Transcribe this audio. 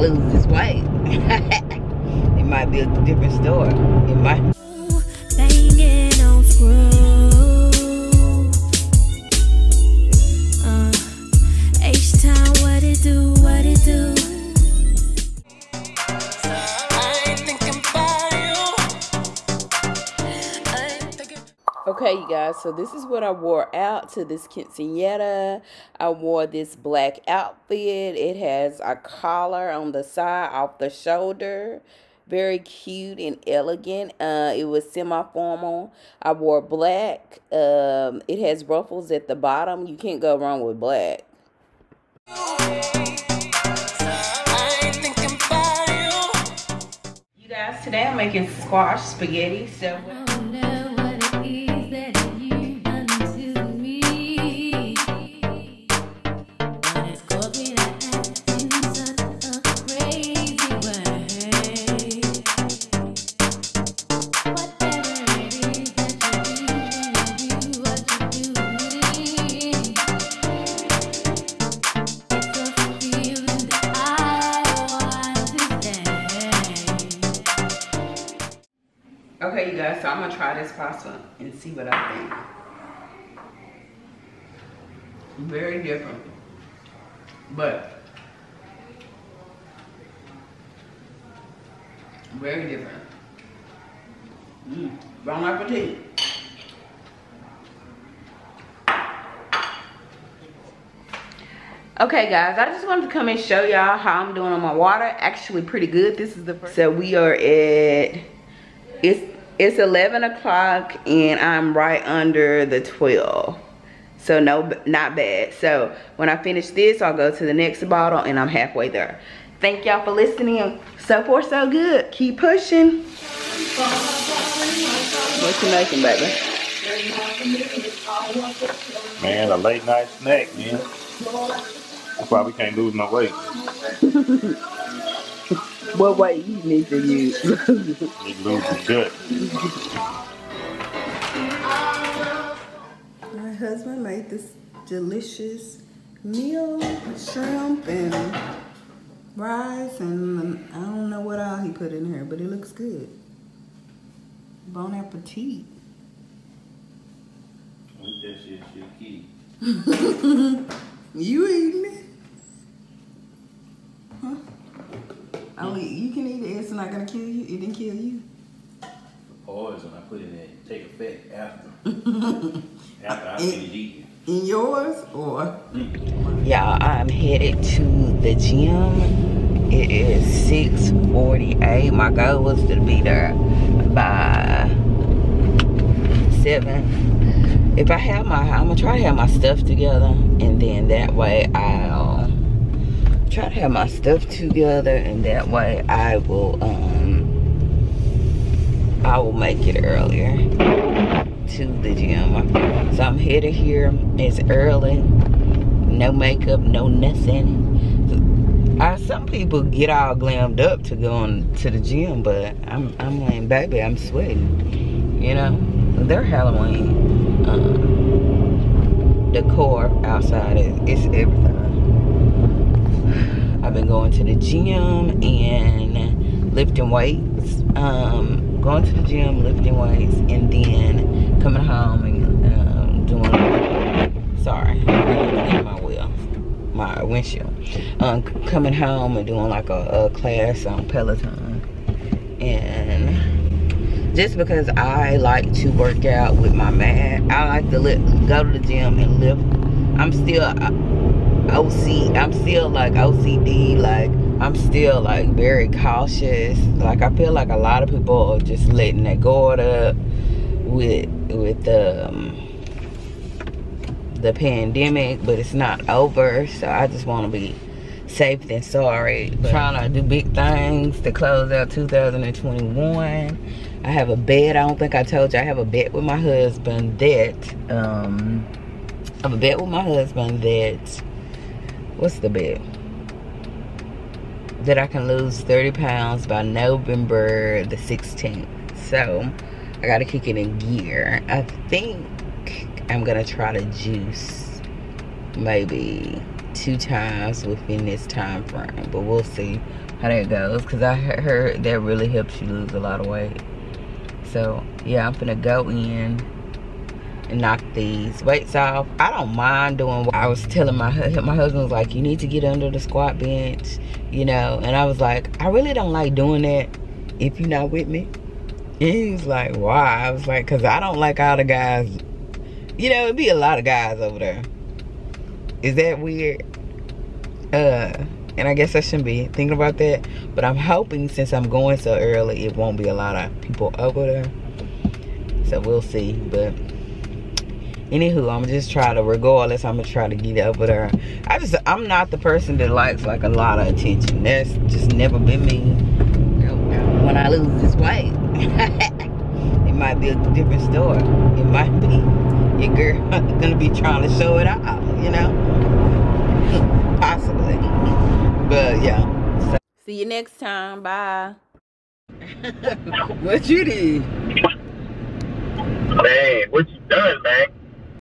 my lube is white, it might be a different story. It might. Banging on screw. H-Town, what it do, what it do. Okay, you guys, so this is what I wore out to this quinceañera. I wore this black outfit. It has a collar on the side, off the shoulder. Very cute and elegant. It was semi-formal. I wore black. It has ruffles at the bottom. You can't go wrong with black. You guys, today I'm making squash spaghetti. So okay, you guys, so I'm gonna try this pasta and see what I think. Very different, but very different. Bon appetit. Okay, guys, I just wanted to come and show y'all how I'm doing on my water. Actually, pretty good. This is the first. So we are at. It's 11 o'clock and I'm right under the 12. So no, not bad. So when I finish this, I'll go to the next bottle and I'm halfway there. Thank y'all for listening. So far, so good. Keep pushing. What you making, baby? Man, a late night snack, man. That's why we can't lose no weight. What weight you need to use? You lose the gut. My husband made this delicious meal with shrimp and rice and I don't know what all he put in here, but it looks good. Bon appetit. What that shit you eat? You eating it? Huh? You can eat it, it's not gonna kill you. It didn't kill you. The poison I put in there, you take effect after. After I finish eating. In yours or? Y'all, I'm headed to the gym. It is 6:48. My goal was to be there by 7. If I have my, I'm gonna try to have my stuff together, and then that way I'll try to have my stuff together, and that way I will make it earlier to the gym. So I'm headed here. It's early, no makeup, no nothing. Some people get all glammed up to go on to the gym, but I'm like, baby, I'm sweating, you know. They're Halloween decor outside is everything. I've been going to the gym and lifting weights, going to the gym, lifting weights, and then coming home and doing, sorry, my wheel, my windshield, coming home and doing like a class on Peloton. And just because I like to work out with my man, I like to go to the gym and lift. I'm still OCD, like I'm still like very cautious. Like I feel like a lot of people are just letting their guard up with the pandemic, but it's not over. So I just want to be safe than sorry. But trying to do big things to close out 2021. I have a bet. I don't think I told you. I have a bet with my husband that what's the bet? That I can lose 30 pounds by November the 16th. So, I gotta kick it in gear. I think I'm gonna try to juice maybe 2 times within this time frame, but we'll see how that goes, because I heard that really helps you lose a lot of weight. So yeah, I'm gonna go in and knock these weights off. I don't mind doing what I was telling my husband was like, you need to get under the squat bench, you know, and I was like, I really don't like doing that if you're not with me. And he was like, why? I was like, because I don't like all the guys, you know, it'd be a lot of guys over there. Is that weird? And I guess I shouldn't be thinking about that, but I'm hoping since I'm going so early, it won't be a lot of people over there. So we'll see, but anywho, I'm just trying to, regardless, I'm gonna try to get over there. I'm not the person that likes like a lot of attention. That's just never been me. When I lose this weight, it might be a different story. It might be your girl gonna be trying to show it off, you know, possibly. But yeah. So. See you next time. Bye. What you did? Man, what you done, man?